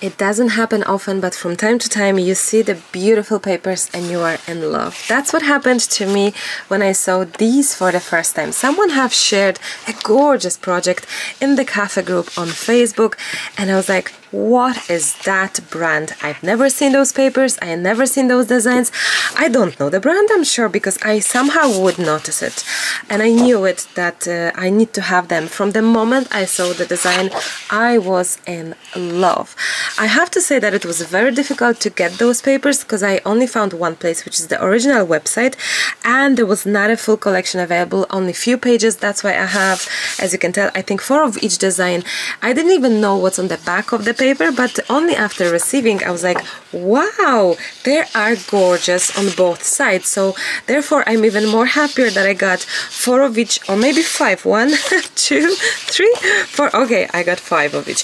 It doesn't happen often, but from time to time you see the beautiful papers and you are in love. That's what happened to me when I saw these for the first time. Someone have shared a gorgeous project in the cafe group on Facebook and I was like, what is that brand? I've never seen those papers, I've never seen those designs. I don't know the brand, I'm sure, because I somehow would notice it. And I knew it that I need to have them. From the moment I saw the design, I was in love. I have to say that it was very difficult to get those papers because I only found one place, which is the original website, and there was not a full collection available, only few pages. That's why I have, as you can tell, I think 4 of each design. I didn't even know what's on the back of the paper, but only after receiving I was like, wow, they are gorgeous on both sides. So therefore I'm even more happier that I got 4 of each, or maybe 5. 1 2 3 4 Okay, I got 5 of each.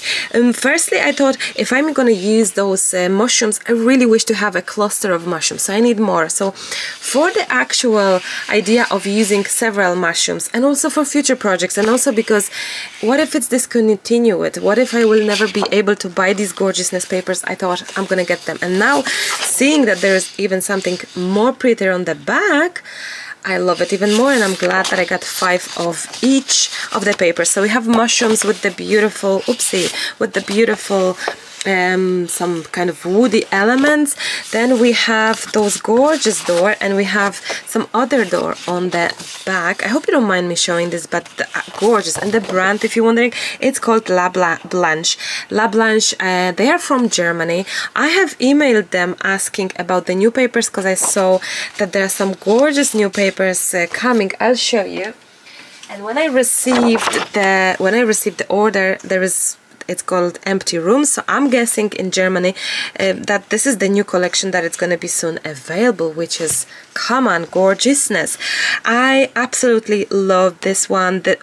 Firstly I thought, if I'm gonna use those mushrooms, I really wish to have a cluster of mushrooms, so I need more. So for the actual idea of using several mushrooms, and also for future projects, and also because what if it's discontinued, what if I will never be able to buy these gorgeousness papers, I thought I'm gonna get them. And now seeing that there is even something more prettier on the back, I love it even more, and I'm glad that I got 5 of each of the papers. So we have mushrooms with the beautiful, oopsie, with the beautiful some kind of woody elements. Then we have those gorgeous door, and we have some other door on the back. I hope you don't mind me showing this, but gorgeous. And the brand, if you're wondering, it's called La Blanche. La Blanche, they are from Germany. I have emailed them asking about the new papers because I saw that there are some gorgeous new papers coming. I'll show you. And when I received the order, there is, it's called Empty Room, so I'm guessing in Germany that this is the new collection that it's going to be soon available, which is, come on, gorgeousness. I absolutely love this one. I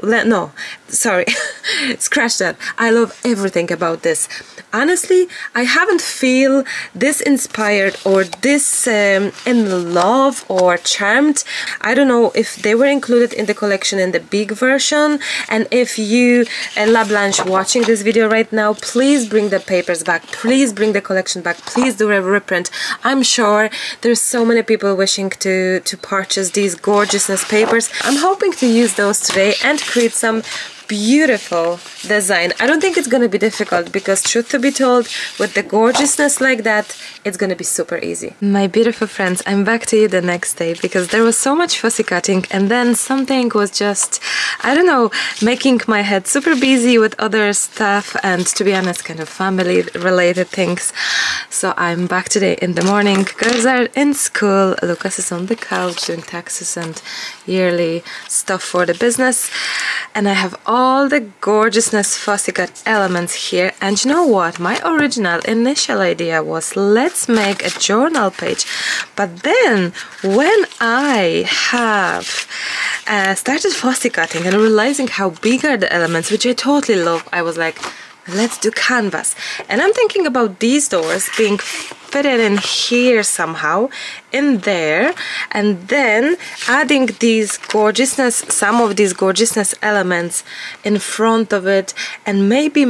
love everything about this. Honestly, I haven't feel this inspired or this in love or charmed. I don't know if they were included in the collection in the big version, and if you, La Blanche, watching this video right now, please bring the papers back, please bring the collection back, please do a reprint. I'm sure there's so many people wishing to purchase these gorgeousness papers. I'm hoping to use those today and create some beautiful design. I don't think it's going to be difficult because, truth to be told, with the gorgeousness like that, it's going to be super easy. My beautiful friends, I'm back to you the next day because there was so much fussy cutting, and then something was just, I don't know, making my head super busy with other stuff and, to be honest, kind of family related things. So I'm back today in the morning. Girls are in school, Lucas is on the couch doing taxes and yearly stuff for the business, and I have all the gorgeousness fussy cut elements here. And you know what? My original initial idea was, let's make a journal page. But then when I have started fussy cutting and realizing how big are the elements, which I totally love, I was like, let's do canvas. And I'm thinking about these doors being fitted in here somehow, in there, and then adding these gorgeousness, some of these gorgeousness elements in front of it, and maybe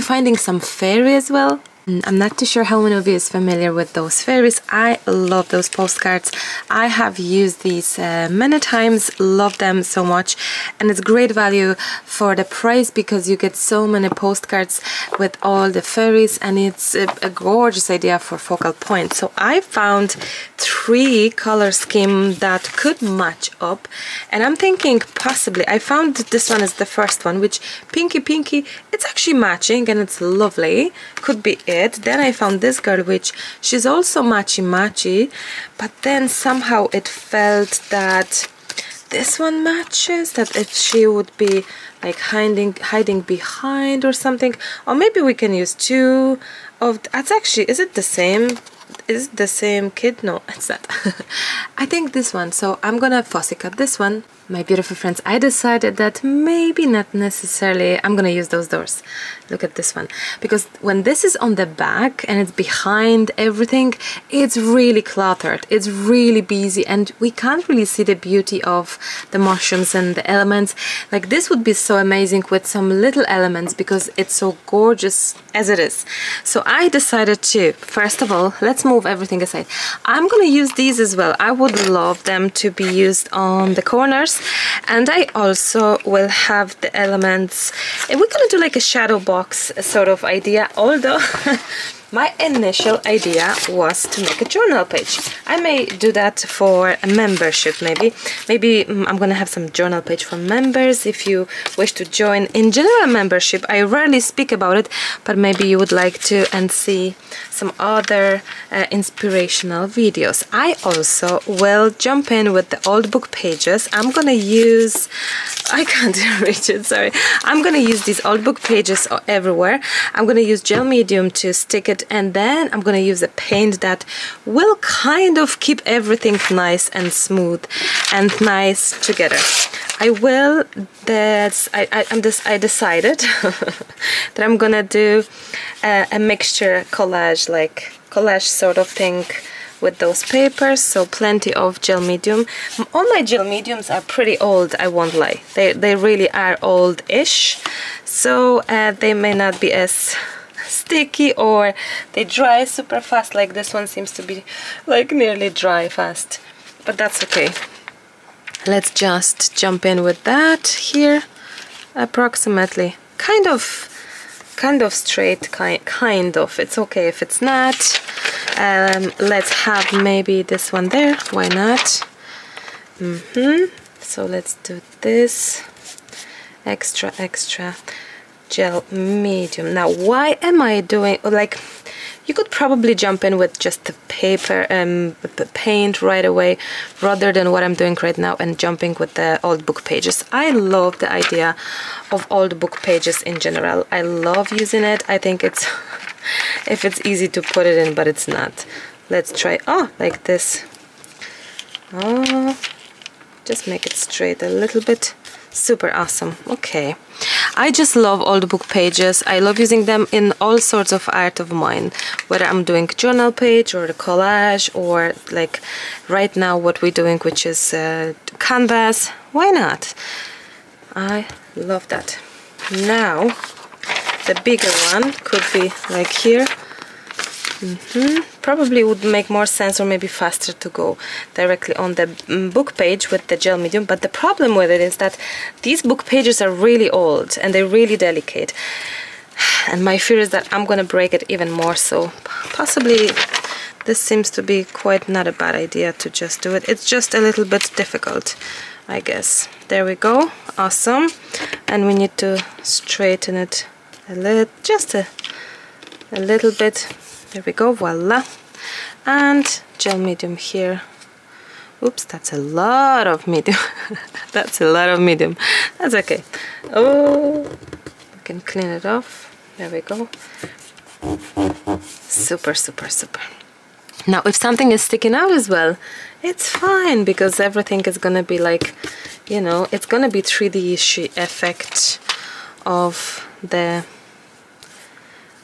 finding some fairy as well. I'm not too sure how many of you is familiar with those fairies. I love those postcards. I have used these many times, love them so much, and it's great value for the price because you get so many postcards with all the fairies, and it's a gorgeous idea for focal point. So I found 3 color scheme that could match up, and I'm thinking possibly, I found this one is the first one, which pinky, it's actually matching and it's lovely, could be it. Then I found this girl, which she's also matchy, but then somehow it felt that this one matches, that if she would be like hiding behind or something, or maybe we can use 2 of that's actually, is it the same? Is it the same kid? No, it's not. I think this one. So I'm gonna fussy cut this one. My beautiful friends, I decided that maybe not necessarily I'm gonna use those doors. Look at this one, because when this is on the back and it's behind everything, it's really cluttered, it's really busy, and we can't really see the beauty of the mushrooms and the elements. Like, this would be so amazing with some little elements because it's so gorgeous as it is. So I decided to, first of all, let's move everything aside. I'm gonna use these as well. I would love them to be used on the corners. And I also will have the elements, and we're gonna do like a shadow box sort of idea, although my initial idea was to make a journal page. I may do that for a membership, maybe I'm gonna have some journal page for members. If you wish to join in general membership, I rarely speak about it, but maybe you would like to and see some other inspirational videos. I also will jump in with the old book pages. I'm gonna use, I can't reach it, sorry. I'm gonna use these old book pages everywhere. I'm gonna use gel medium to stick it, and then I'm gonna use a paint that will kind of keep everything nice and smooth and nice together. I decided that I'm gonna do a mixture collage, like collage sort of thing with those papers, so plenty of gel medium. All my gel mediums are pretty old, I won't lie. They really are old-ish, so they may not be as sticky, or they dry super fast. Like this one seems to be like nearly dry fast, but that's okay. Let's just jump in with that here, approximately, kind of straight, kind of. It's okay if it's not. Let's have maybe this one there. Why not? So let's do this extra gel medium. Now, why am I doing, like, you could probably jump in with just the paper and the paint right away, rather than what I'm doing right now and jumping with the old book pages. I love the idea of old book pages in general. I love using it. I think it's if it's easy to put it in, but it's not. Let's try, oh, like this. Oh, just make it straight a little bit. Super awesome. Okay, I just love old book pages. I love using them in all sorts of art of mine, whether I'm doing journal page or the collage, or like right now what we're doing, which is canvas. Why not? I love that. Now the bigger one could be like here. Probably would make more sense, or maybe faster, to go directly on the book page with the gel medium. But the problem with it is that these book pages are really old and they're really delicate, and my fear is that I'm gonna break it even more. So possibly this seems to be quite not a bad idea to just do it. It's just a little bit difficult, I guess. There we go. Awesome. And we need to straighten it a little, just a little bit. There we go, voila. And gel medium here. Oops, that's a lot of medium. That's a lot of medium. That's okay. Oh, we can clean it off. There we go. Super, super, super. Now, if something is sticking out as well, it's fine, because everything is gonna be like, you know, it's gonna be 3D-ish effect of the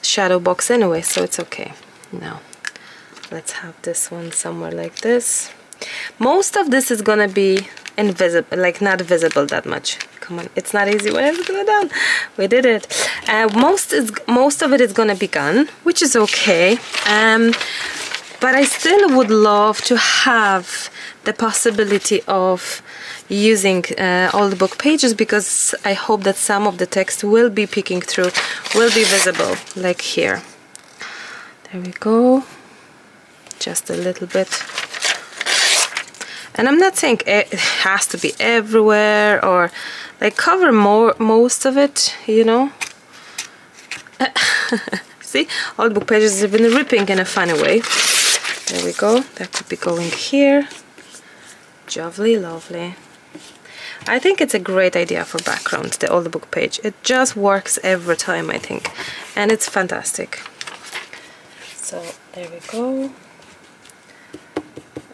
shadow box anyway, so it's okay. Now let's have this one somewhere like this. Most of this is gonna be invisible, like not visible that much. Come on, it's not easy. What have we got done? We did it. Most of it is gonna be gone, which is okay. But I still would love to have the possibility of using all the book pages, because I hope that some of the text will be peeking through, will be visible, like here. There we go, just a little bit. And I'm not saying it has to be everywhere, or like cover most of it, you know. See, all the book pages have been ripping in a funny way. There we go, that could be going here. Lovely, lovely. I think it's a great idea for background, the old book page. It just works every time, I think, and it's fantastic. So there we go.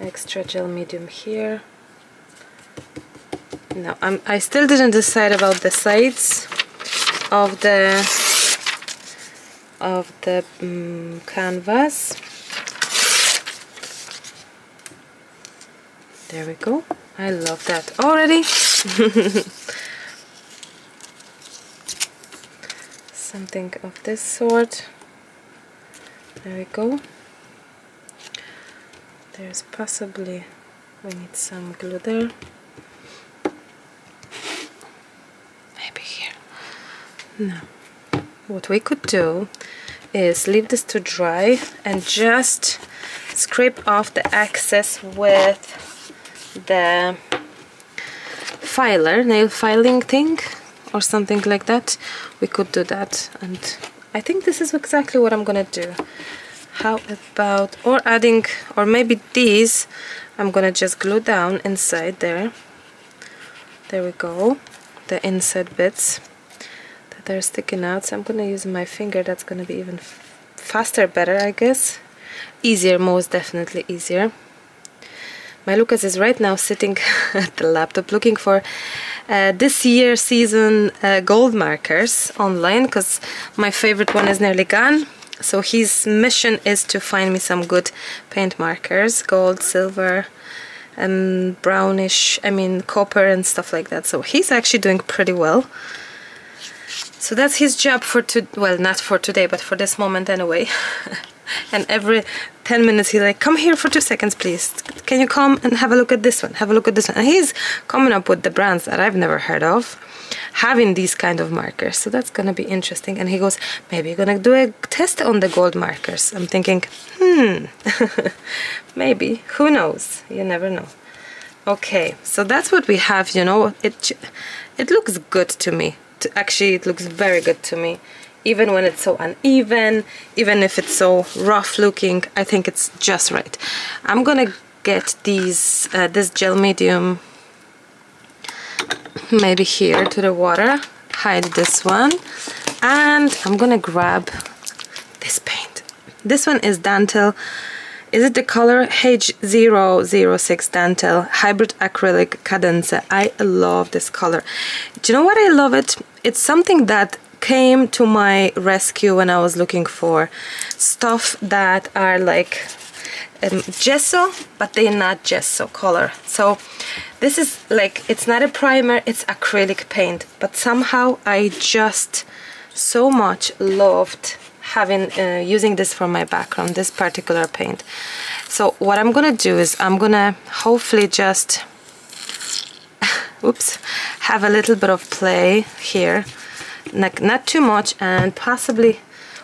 Extra gel medium here. Now I still didn't decide about the sides of the canvas. There we go. I love that already. Something of this sort. There we go. There's possibly, we need some glue there. Maybe here. No. What we could do is leave this to dry and just scrape off the excess with the filer, nail filing thing or something like that. We could do that, and I think this is exactly what I'm gonna do. How about, or adding, or maybe these I'm gonna just glue down inside there. There we go, the inside bits that are sticking out. So I'm gonna use my finger. That's gonna be even faster, better, I guess. Easier, most definitely easier. My Lucas is right now sitting at the laptop looking for this year's season gold markers online, because my favorite one is nearly gone. So his mission is to find me some good paint markers, gold, silver, and brownish, I mean copper and stuff like that. So he's actually doing pretty well. So that's his job for today, well, not for today, but for this moment anyway. And every 10 minutes he's like, come here for 2 seconds please, can you come and have a look at this one, have a look at this one. And he's coming up with the brands that I've never heard of having these kind of markers, so that's gonna be interesting. And he goes, maybe you're gonna do a test on the gold markers. I'm thinking, maybe, who knows, you never know. Okay, so that's what we have, you know. It looks good to me. Actually, it looks very good to me, even when it's so uneven, even if it's so rough looking. I think it's just right. I'm gonna get these this gel medium maybe here to the water, hide this one, and I'm gonna grab this paint. This one is Dantel. Is it the color H006 Dantel Hybrid Acrylic Cadence? I love this color. Do you know what I love it? It's something that came to my rescue when I was looking for stuff that are like gesso, but they're not gesso color. So this is like, it's not a primer, it's acrylic paint. But somehow I just so much loved having using this for my background, this particular paint. So what I'm gonna do is I'm gonna hopefully just oops, have a little bit of play here, like not too much. And possibly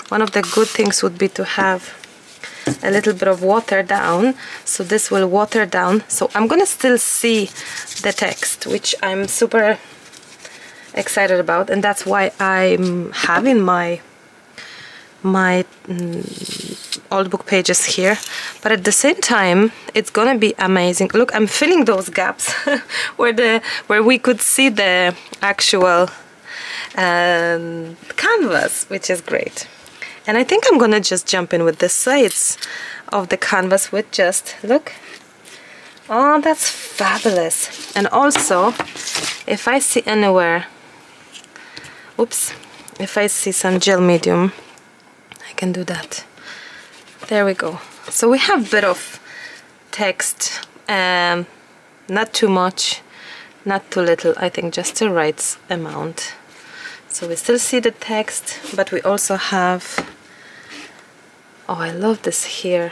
one of the good things would be to have a little bit of water down, so this will water down. So I'm gonna still see the text, which I'm super excited about, and that's why I'm having my old book pages here. But at the same time, it's gonna be amazing. Look, I'm filling those gaps where we could see the actual canvas, which is great. And I think I'm gonna just jump in with the sides of the canvas with just, look, oh, that's fabulous. And also, if I see anywhere, oops, if I see some gel medium, can do that. There we go. So we have a bit of text, not too much, not too little. I think just the right amount. So we still see the text, but we also have, oh, I love this here,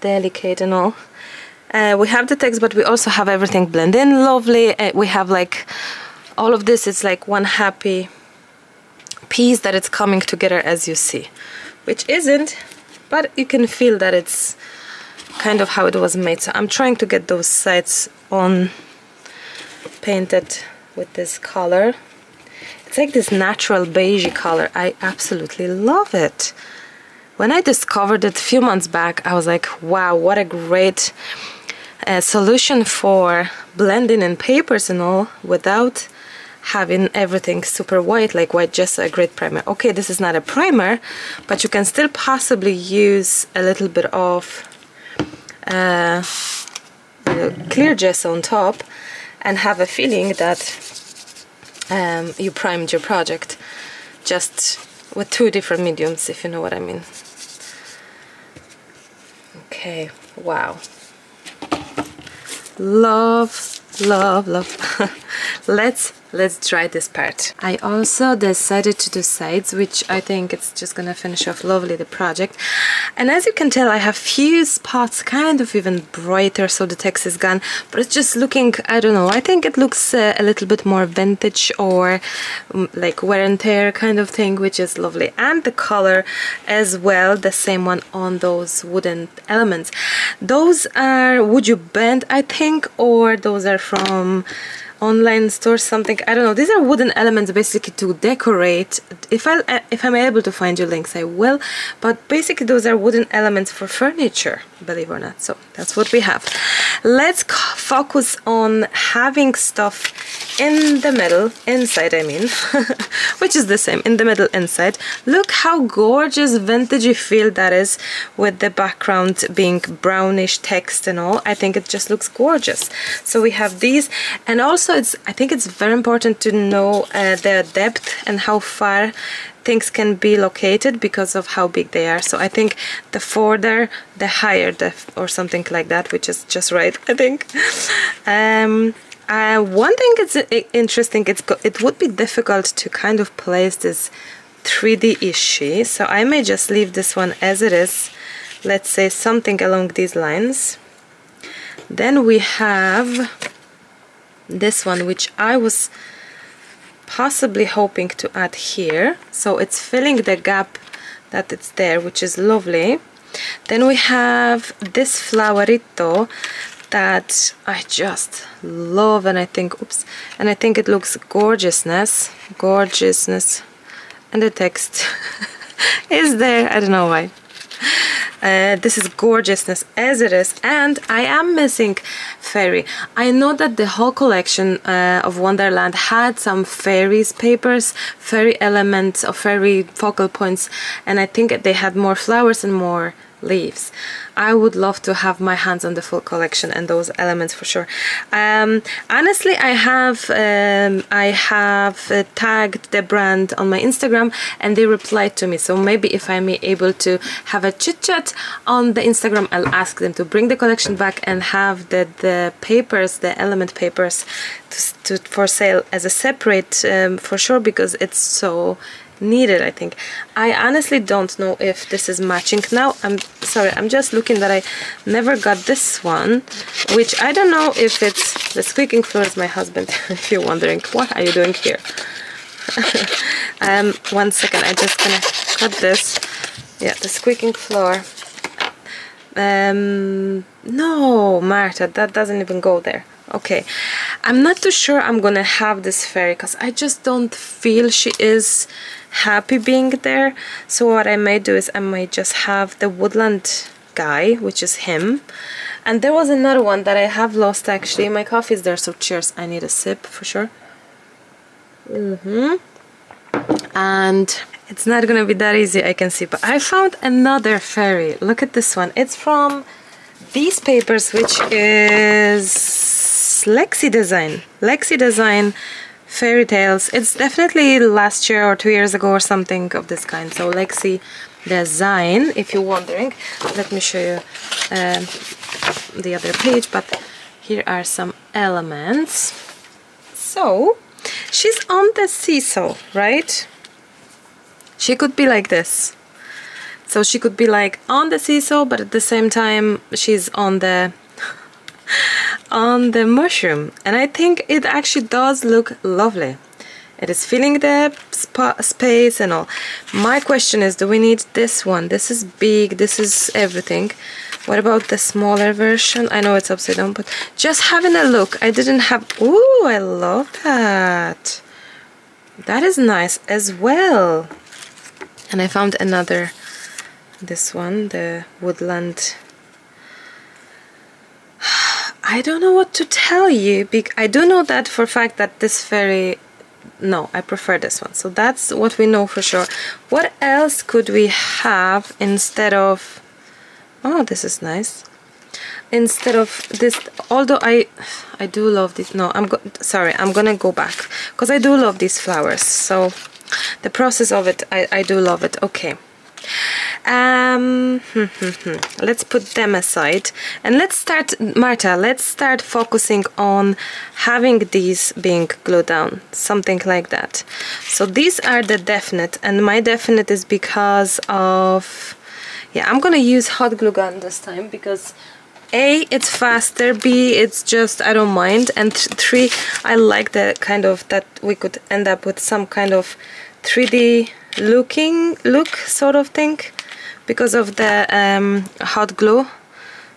delicate and all. We have the text, but we also have everything blended in lovely. We have like all of this, it's like one happy piece that it's coming together as you see, which isn't, but you can feel that it's kind of how it was made. So I'm trying to get those sides on painted with this color. It's like this natural beigey color. I absolutely love it. When I discovered it a few months back, I was like, wow, what a great solution for blending in papers and all without having everything super white, like white gesso, a great primer. Okay, this is not a primer, but you can still possibly use a little bit of clear gesso on top and have a feeling that you primed your project, just with two different mediums, if you know what I mean. Okay, wow. Love, love, love. Let's try this part. I also decided to do sides, which I think it's just gonna finish off lovely the project. And as you can tell, I have few spots kind of even brighter, so the text is gone, but it's just looking, I don't know, I think it looks a little bit more vintage or like wear and tear kind of thing, which is lovely. And the color as well, the same one on those wooden elements. Those are Would You Bend, I think, or those are from online store something, I don't know. These are wooden elements basically to decorate. If I'm able to find you links, I will, but basically those are wooden elements for furniture, believe it or not. So that's what we have. Let's focus on having stuff in the middle, inside I mean, which is the same, in the middle, inside. Look how gorgeous vintagey feel that is, with the background being brownish text and all. I think it just looks gorgeous. So we have these, and also I think it's very important to know their depth and how far things can be located because of how big they are. So I think the further, the higher depth or something like that, which is just right, I think. One thing that's interesting, it would be difficult to kind of place this 3D issue, so I may just leave this one as it is. Let's say something along these lines. Then we have this one, which I was possibly hoping to add here, so it's filling the gap that it's there, which is lovely. Then we have this flowerito that I just love, and I think, oops, and I think it looks gorgeousness, and the text is there, I don't know why. This is gorgeousness as it is, and I am missing fairy. I know that the whole collection of Wonderland had some fairies papers, fairy elements or fairy focal points, and I think they had more flowers and more leaves. I would love to have my hands on the full collection and those elements for sure. Honestly, I have tagged the brand on my Instagram and they replied to me, so maybe if I'm able to have a chit chat on the Instagram, I'll ask them to bring the collection back and have the papers, the element papers for sale as a separate for sure, because it's so needed, I think. I honestly don't know if this is matching now. I'm sorry, I'm just looking that I never got this one, which I don't know if it's the squeaking floor is my husband. If you're wondering, what are you doing here? 1 second, I'm just gonna cut this. Yeah, the squeaking floor. No, Marta, that doesn't even go there. Okay, I'm not too sure I'm gonna have this fairy, because I just don't feel she is happy being there. So what I may do is I might just have the woodland guy, which is him. And there was another one that I have lost actually. My coffee is there, so cheers, I need a sip for sure. And it's not gonna be that easy, I can see, but I found another fairy. Look at this one. It's from these papers, which is Lexi Design fairy tales. It's definitely last year or 2 years ago or something of this kind. So Lexi Design, if you're wondering. Let me show you the other page, but here are some elements. So she's on the seesaw, right? She could be like this. So she could be like on the seesaw, but at the same time she's on the mushroom, and I think it actually does look lovely. It is filling the space and all. My question is, do we need this one? This is big, this is everything. What about the smaller version? I know it's upside down, but just having a look. I didn't have... Ooh, I love that. That is nice as well. And I found another, this one, the woodland. I don't know what to tell you. I do know that for a fact that this fairy... No, I prefer this one. So that's what we know for sure. What else could we have instead of... Oh, this is nice. instead of this, although I do love this. No, I'm gonna go back, because I do love these flowers, so the process of it, I do love it. Okay, let's put them aside and let's start, Marta, let's start focusing on having these being glued down, something like that. So these are the definite, and my definite is because of, yeah, I'm gonna use hot glue gun this time, because A, it's faster, B, it's just, I don't mind, and three, I like the kind of, that we could end up with some kind of 3D look sort of thing, because of the hot glue.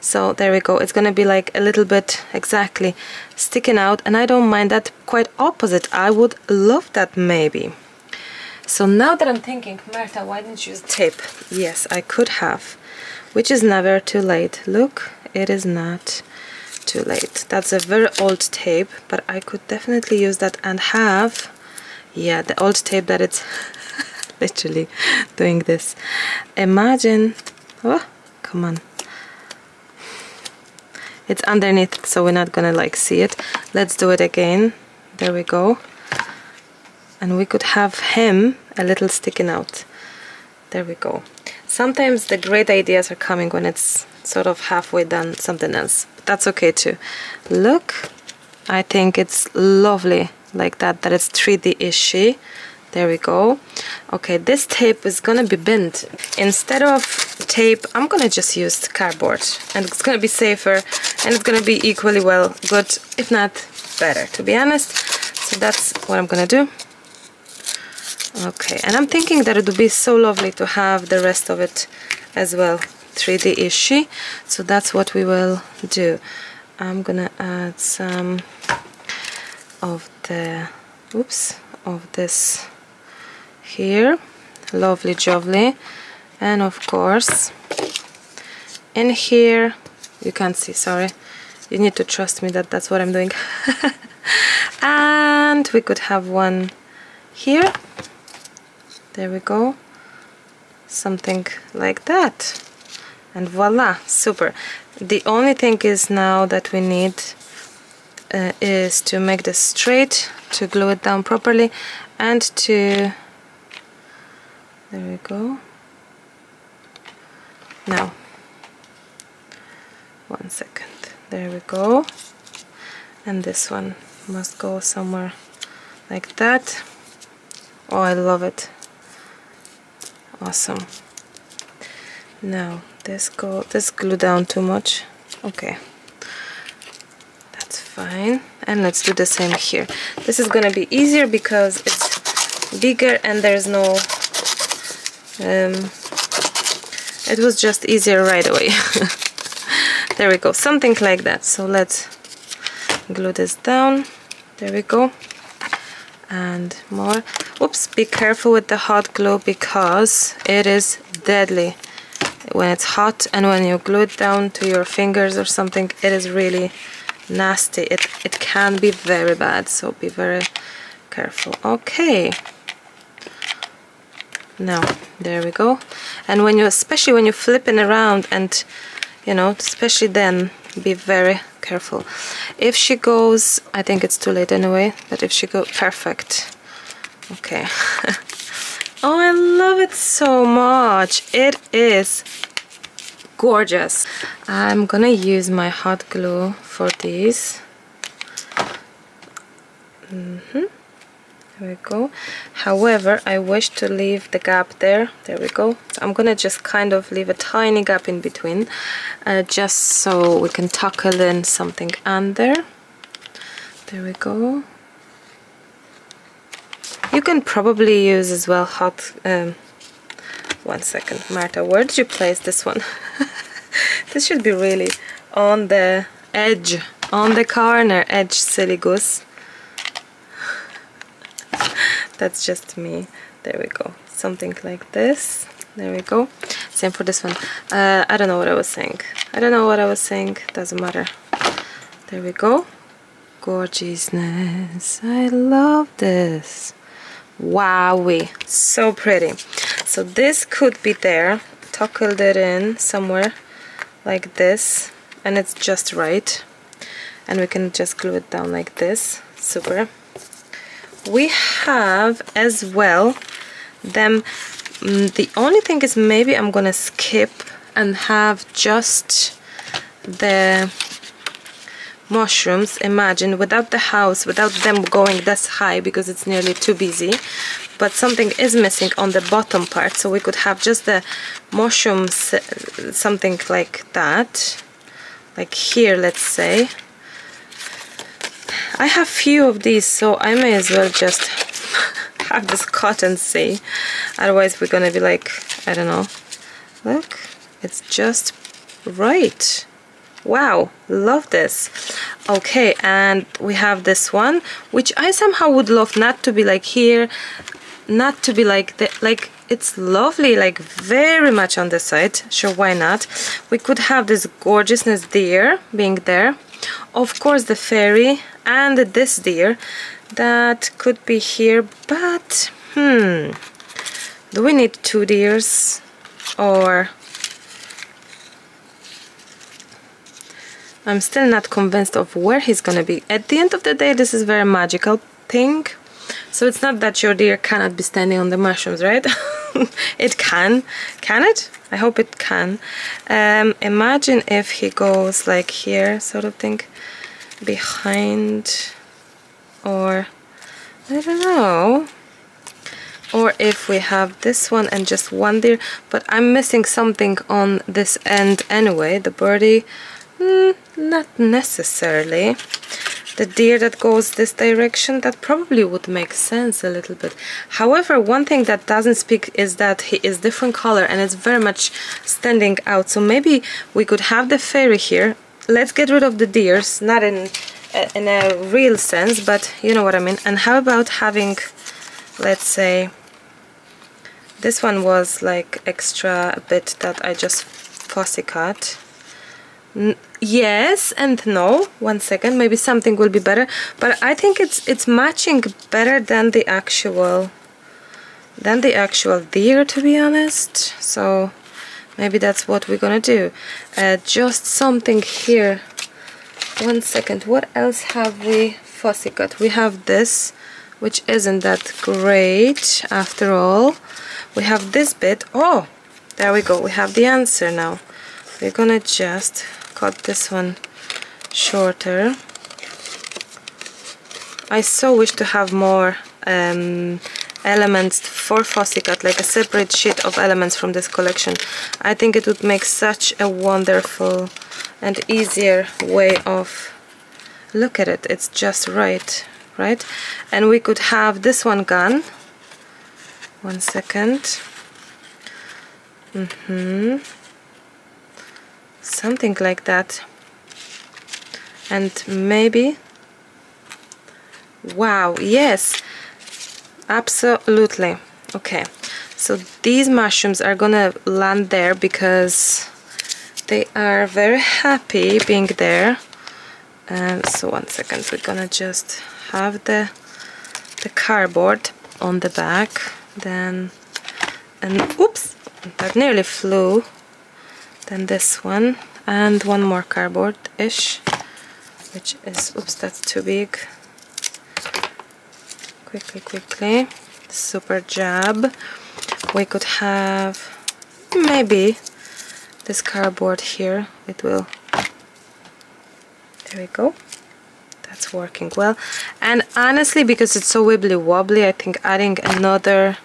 So there we go, it's gonna be like a little bit exactly sticking out, and I don't mind that, quite opposite, I would love that maybe. So now that I'm thinking, Marta, why didn't you use tape? Yes, I could have, which is never too late. Look, it is not too late. That's a very old tape, but I could definitely use that and have, yeah, the old tape that it's literally doing this. Imagine, oh, come on. It's underneath, so we're not gonna like see it. Let's do it again. There we go. And we could have him a little sticking out. There we go. Sometimes the great ideas are coming when it's sort of halfway done something else. But that's okay too. Look, I think it's lovely like that, that it's 3D-ishy. There we go. Okay, this tape is gonna be bent. Instead of tape, I'm gonna just use cardboard, and it's gonna be safer, and it's gonna be equally well good, if not better, to be honest. So that's what I'm gonna do. Okay, and I'm thinking that it would be so lovely to have the rest of it as well 3D-ishy, so that's what we will do. I'm gonna add some of the, oops, of this here, lovely jovely, and of course in here, you can't see, sorry, you need to trust me that that's what I'm doing. And we could have one here, there we go, something like that, and voila, super. The only thing is now that we need is to make this straight, to glue it down properly, and to, there we go. Now, one second. There we go. And this one must go somewhere like that. Oh, I love it. Awesome. Now, this glue down too much. Okay. That's fine. And let's do the same here. This is gonna be easier because it's bigger and there's no it was just easier right away. There we go, something like that. So let's glue this down. There we go. And more. Oops, be careful with the hot glue, because it is deadly when it's hot, and when you glue it down to your fingers or something, it is really nasty. It can be very bad, so be very careful. Okay. Now, there we go. And when you, especially when you're flipping around, and you know, especially then, be very careful. If she goes, I think it's too late anyway, but if she goes, perfect. Okay. Oh, I love it so much. It is gorgeous. I'm gonna use my hot glue for these. There we go. However, I wish to leave the gap there. There we go. So I'm gonna just kind of leave a tiny gap in between, just so we can tuckle in something under. There we go. You can probably use as well hot. One second, Marta, where did you place this one? This should be really on the edge, on the corner edge, silly goose. That's just me. There we go, something like this. There we go, same for this one. I don't know what I was saying, doesn't matter. There we go, gorgeousness. I love this. Wowie, so pretty. So this could be there, tuckled it in somewhere like this, and it's just right, and we can just glue it down like this. Super. We have as well them. The only thing is maybe I'm gonna skip and have just the mushrooms, imagine, without the house, without them going this high, because it's nearly too busy. But something is missing on the bottom part, so we could have just the mushrooms, something like that, like here, let's say. I have few of these, so I may as well just have this cotton, see, otherwise we're gonna be like, I don't know. Look, it's just right. Wow, love this. Okay, and we have this one, which I somehow would love not to be like here, not to be like that. Like, it's lovely, like very much on the side. Sure, why not? We could have this gorgeousness there being there, of course the fairy and this deer that could be here. But do we need two deers? Or I'm still not convinced of where he's gonna be. At the end of the day, this is a very magical thing. So it's not that your deer cannot be standing on the mushrooms, right? It can it? I hope it can. Imagine if he goes like here, sort of thing, behind, or I don't know. Or if we have this one and just one deer, but I'm missing something on this end anyway. The birdie. Not necessarily. The deer that goes this direction, that probably would make sense a little bit. However, one thing that doesn't speak is that he is different color and it's very much standing out. So maybe we could have the fairy here. Let's get rid of the deers, not in a real sense, but you know what I mean. And how about having, let's say, this one was like extra a bit that I just fussy cut. Yes and no. One second, maybe something will be better, but I think it's matching better than the actual deer, to be honest. So maybe that's what we're gonna do. Just something here. One second, what else have we fussy cut? We have this, which isn't that great after all. We have this bit. Oh, there we go, we have the answer now. We're gonna just cut this one shorter. I so wish to have more elements for fussy cut, like a separate sheet of elements from this collection. I think it would make such a wonderful and easier way of... Look at it, it's just right, right? And we could have this one gone. One second. Something like that. And maybe... Wow, yes, absolutely. Okay, so these mushrooms are gonna land there because they are very happy being there. So one second, we're gonna just have the cardboard on the back, then, and oops, that nearly flew. Then this one, and one more cardboard-ish, which is, oops, that's too big. Quickly, super job. We could have maybe this cardboard here. It will, there we go, that's working well. And honestly, because it's so wibbly-wobbly, I think adding another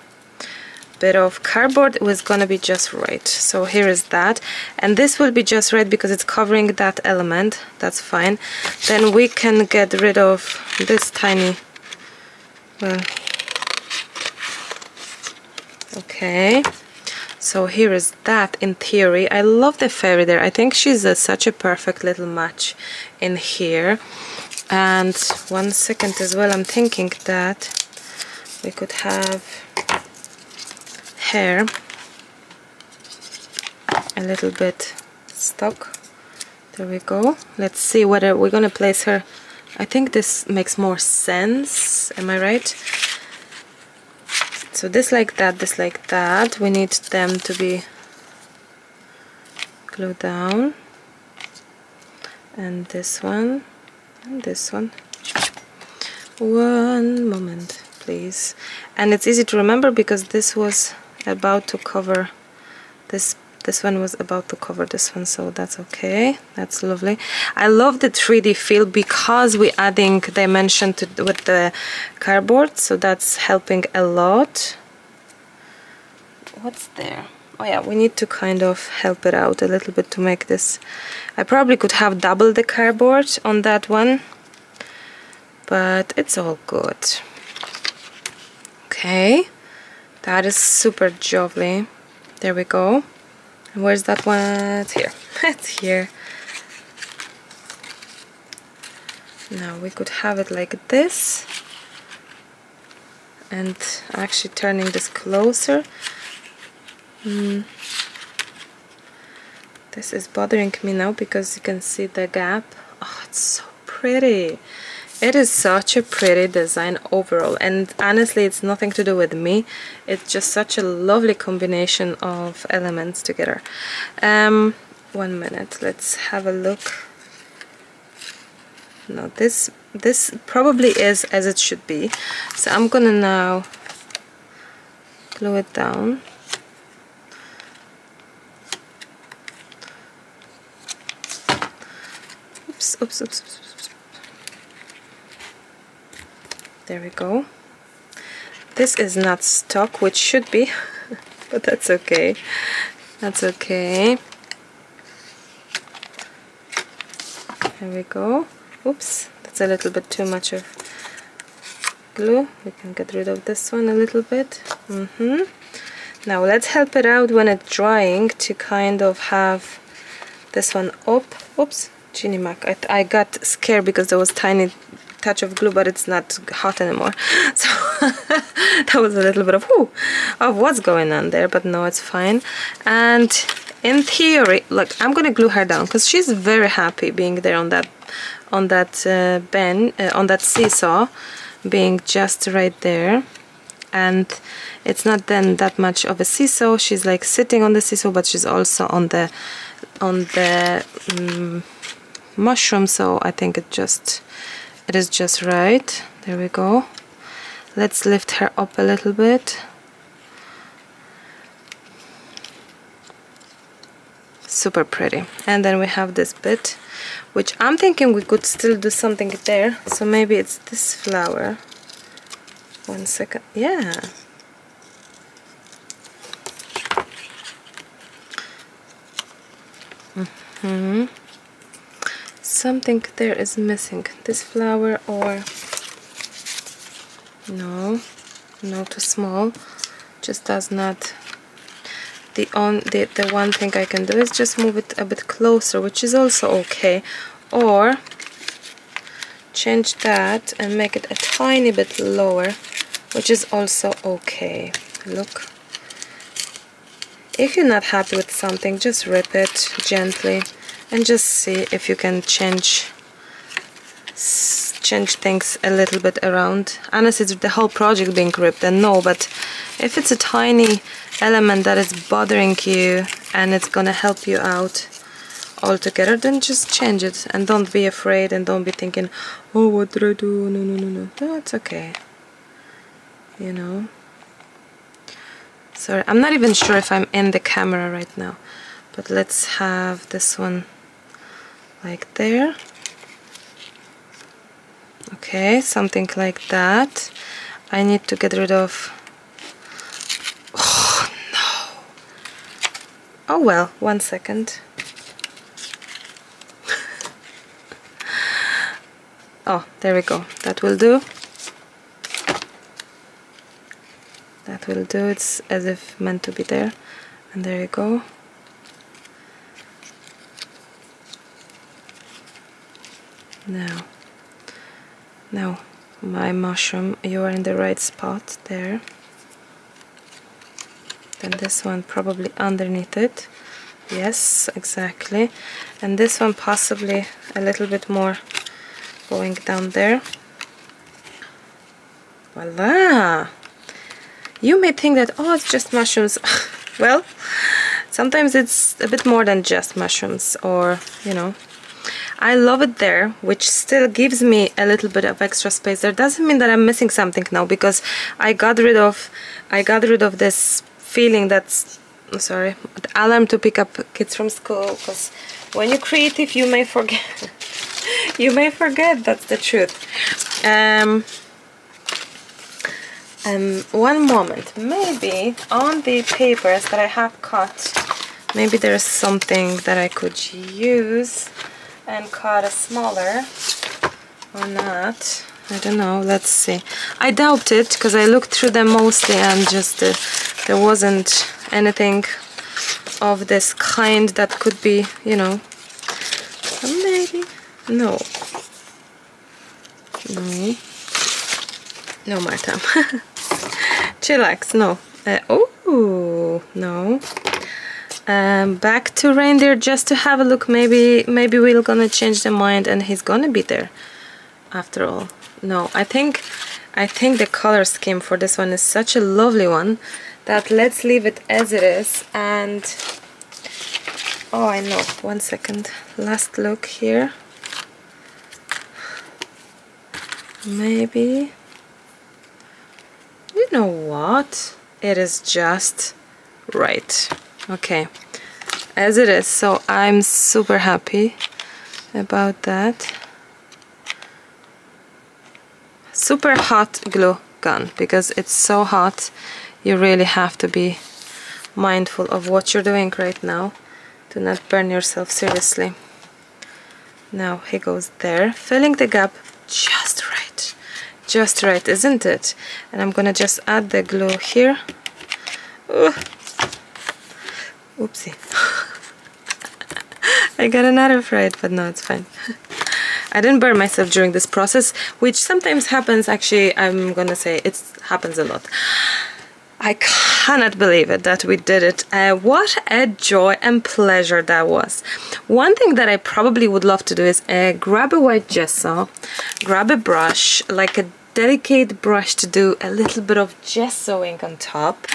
bit of cardboard was gonna be just right. So here is that, and this will be just right because it's covering that element. That's fine. Then we can get rid of this tiny, well, okay, so here is that. In theory, I love the fairy there. I think she's such a perfect little match in here. And one second as well, I'm thinking that we could have hair a little bit stuck. There we go. Let's see whether we're gonna place her. I think this makes more sense, am I right? So this like that, this like that. We need them to be glued down. and this one and this one. One moment, please. And it's easy to remember because this was about to cover this. This one was about to cover this one, so that's okay. That's lovely. I love the 3D feel because we're adding dimension to with the cardboard, so that's helping a lot. What's there? Oh yeah, we need to kind of help it out a little bit to make this. I probably could have double the cardboard on that one, but it's all good. Okay, that is super jolly. There we go. And where's that one? It's here. It's here. Now we could have it like this, and actually turning this closer. This is bothering me now because you can see the gap. Oh, it's so pretty. It is such a pretty design overall, and honestly it's nothing to do with me. It's just such a lovely combination of elements together. One minute, let's have a look. No, this probably is as it should be, so I'm gonna now glue it down. Oops. There we go. This is not stuck, which should be, but that's okay. That's okay. There we go. Oops, that's a little bit too much of glue. We can get rid of this one a little bit. Now let's help it out when it's drying to kind of have this one up. Oops. I got scared because there was tiny touch of glue, but it's not hot anymore, so that was a little bit of what's going on there, but no, it's fine. And in theory, look, I'm gonna glue her down because she's very happy being there on that seesaw, being just right there. And it's not then that much of a seesaw. She's like sitting on the seesaw, but she's also on the mushroom, so I think it is just right. There we go. Let's lift her up a little bit. Super pretty. And then we have this bit, which I'm thinking we could still do something there, so maybe it's this flower. One second. Yeah, something there is missing. This flower, or no, too small. Just does not. The one thing I can do is just move it a bit closer, which is also okay, or change that and make it a tiny bit lower, which is also okay. Look, if you're not happy with something, just rip it gently and just see if you can change things a little bit around. Unless it's the whole project being ripped, then no, but if it's a tiny element that is bothering you and it's gonna help you out altogether, then just change it, and don't be afraid, and don't be thinking, oh, what did I do? No, it's okay, you know. Sorry, I'm not even sure if I'm in the camera right now, but let's have this one like there. Okay, something like that. I need to get rid of... Oh no! Oh well, one second. Oh, there we go. That will do. That will do. It's as if meant to be there. And there you go. Now, my mushroom, you are in the right spot there. Then this one probably underneath it. Yes, exactly. And this one possibly a little bit more going down there. Voila! You may think that, oh, it's just mushrooms. Well, sometimes it's a bit more than just mushrooms, or, you know. I love it there, which still gives me a little bit of extra space there. Doesn't mean that I'm missing something now, because I got rid of this feeling that's, sorry, alarm to pick up kids from school, because when you're creative you may forget. You may forget, that's the truth. One moment, maybe on the papers that I have cut, maybe there's something that I could use and cut a smaller or not. I don't know, let's see. I doubt it, because I looked through them mostly and just there wasn't anything of this kind that could be, you know, maybe, no. No. No, Marta. Chillax, no. Oh, no. Back to reindeer just to have a look. Maybe we're gonna change the mind and he's gonna be there after all. No, I think the color scheme for this one is such a lovely one that let's leave it as it is. And oh, I know, one second, last look here, maybe, you know what, it is just right. Okay, as it is, so I'm super happy about that. Super hot glue gun, because it's so hot, you really have to be mindful of what you're doing right now to not burn yourself seriously. Now he goes there, filling the gap just right, isn't it? And I'm gonna just add the glue here. Ooh. Oopsie. I got another fried, but no, it's fine. I didn't burn myself during this process, which sometimes happens. Actually, I'm gonna say it happens a lot. I cannot believe it that we did it. What a joy and pleasure that was. One thing that I probably would love to do is grab a white gesso, grab a brush, like a delicate brush, to do a little bit of gessoing on top.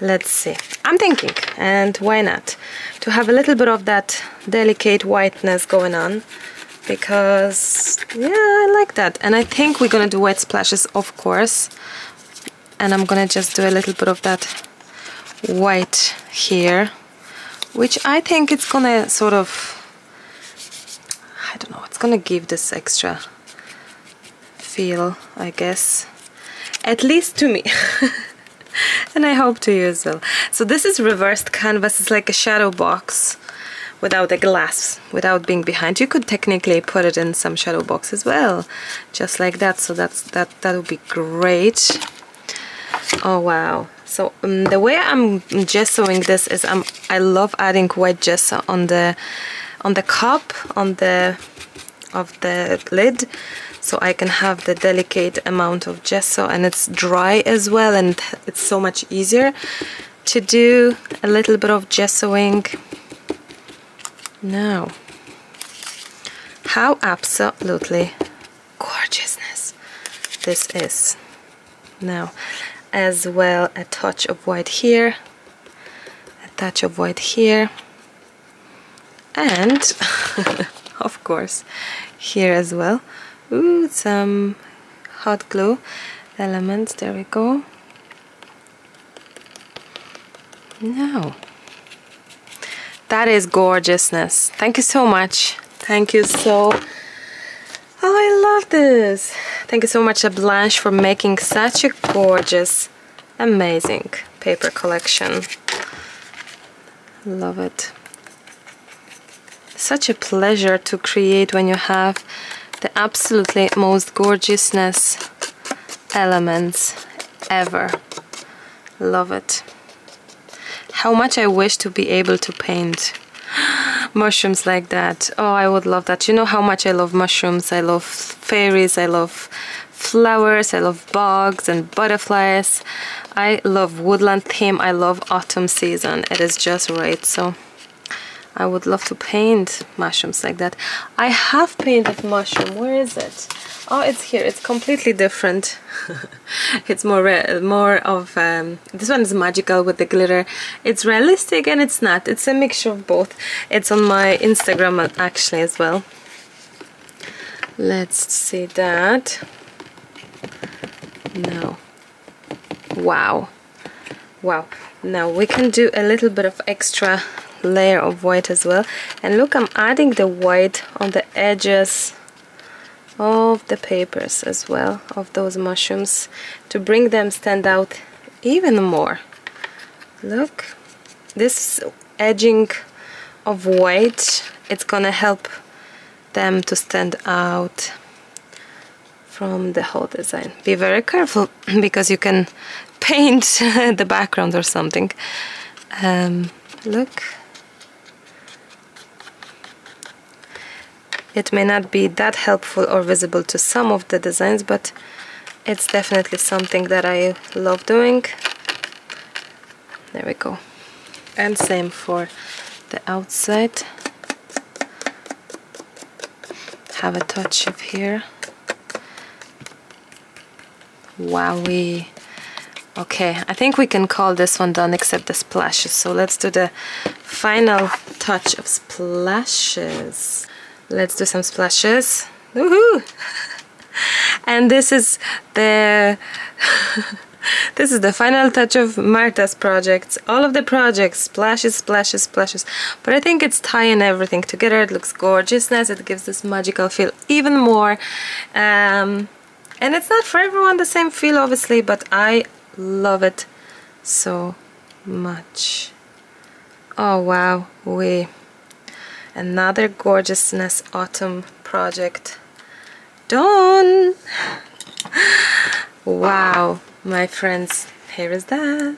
Let's see, I'm thinking, and why not, to have a little bit of that delicate whiteness going on, because yeah, I like that. And I think we're gonna do wet splashes, of course, and I'm gonna just do a little bit of that white here, which I think it's gonna sort of, I don't know, it's gonna give this extra feel, I guess, at least to me. And I hope to you as well. So this is reversed canvas. It's like a shadow box without the glass, without being behind. You could technically put it in some shadow box as well, just like that. So that would be great. Oh wow. So the way I'm gessoing this is I love adding white gesso on the cup of the lid, so I can have the delicate amount of gesso, and it's dry as well, and it's so much easier to do a little bit of gessoing. Now, how absolutely gorgeousness this is. Now, as well, a touch of white here, a touch of white here, and of course here as well. Ooh, some hot glue elements, there we go. Now, that is gorgeousness. Thank you so much. Thank you so, oh, I love this. Thank you so much, La Blanche, for making such a gorgeous, amazing paper collection. Love it. Such a pleasure to create when you have the absolutely most gorgeousness elements ever. Love it. How much I wish to be able to paint mushrooms like that. Oh, I would love that. You know how much I love mushrooms. I love fairies. I love flowers. I love bugs and butterflies. I love woodland theme. I love autumn season. It is just right. So I would love to paint mushrooms like that. I have painted mushroom. Where is it? Oh, it's here. It's completely different. It's more of this one is magical with the glitter. It's realistic and it's not. It's a mixture of both. It's on my Instagram actually as well. Let's see that. No. Wow. Wow. Now we can do a little bit of extra layer of white as well. And look, I'm adding the white on the edges of the papers as well, of those mushrooms, to bring them stand out even more. Look, this edging of white, it's gonna help them to stand out from the whole design. Be very careful because you can paint the background or something. Look, it may not be that helpful or visible to some of the designs, but it's definitely something that I love doing. There we go. And same for the outside. Have a touch of here. Wowie. Okay, I think we can call this one done except the splashes. So let's do the final touch of splashes. Let's do some splashes. Woohoo! And this is the this is the final touch of Marta's projects. All of the projects, splashes, splashes, splashes. But I think it's tying everything together. It looks gorgeous, nice. It gives this magical feel even more. And it's not for everyone the same feel, obviously, but I love it so much. Oh wow, we. Another gorgeousness autumn project done. Wow, my friends, here is that.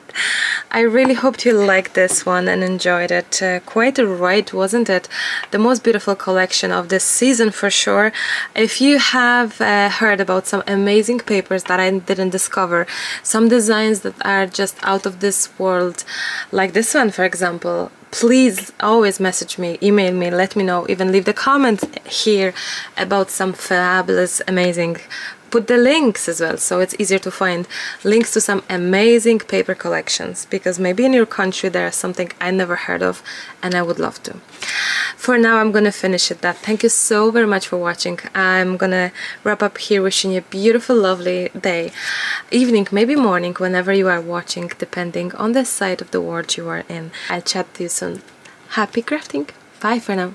I really hoped you liked this one and enjoyed it. Quite a ride, wasn't it? The most beautiful collection of this season for sure. If you have heard about some amazing papers that I didn't discover, some designs that are just out of this world, like this one for example, please always message me, email me, let me know, even leave the comments here about some fabulous, amazing. Put the links as well, so it's easier to find links to some amazing paper collections, because maybe in your country there is something I never heard of and I would love to. For now I'm gonna finish it that. Thank you so very much for watching. I'm gonna wrap up here, wishing you a beautiful, lovely day, evening, maybe morning, whenever you are watching, depending on the side of the world you are in. I'll chat to you soon. Happy crafting. Bye for now.